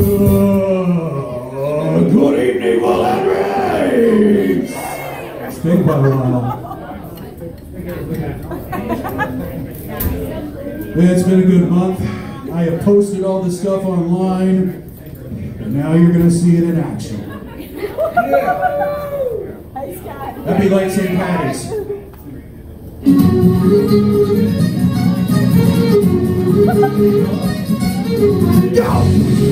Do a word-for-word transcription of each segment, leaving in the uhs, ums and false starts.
Uh, good evening, Will Henry! Speak by Lyle. It's been a good month. I have posted all this stuff online, and now you're going to see it in action. Happy Late Saint Patty's. Go! For you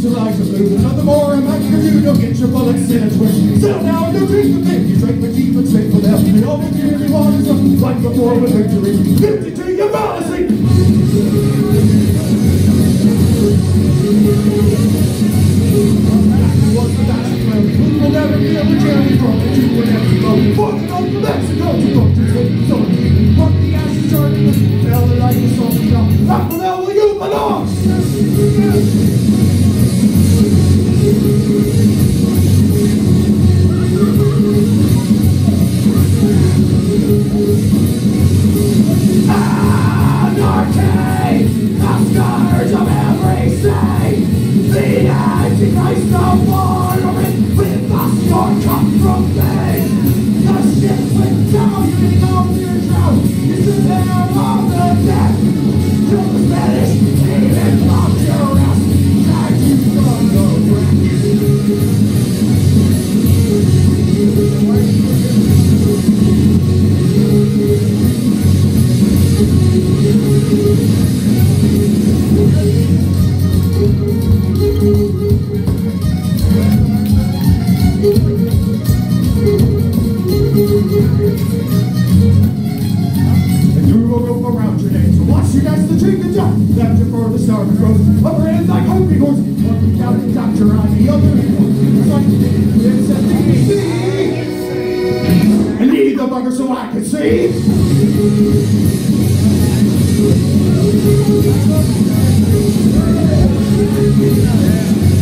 to like to lose another more and like for you, don't get your bullets in a twist. Settle down and don't drink the thing. You drink with deep and straight for left. They all begin to be waters up, like before with victory. Fifty to your policy! What's the last plan? We will never be able to carry from the two and every road. Fortune of Mexico to go to sleep. Yeah.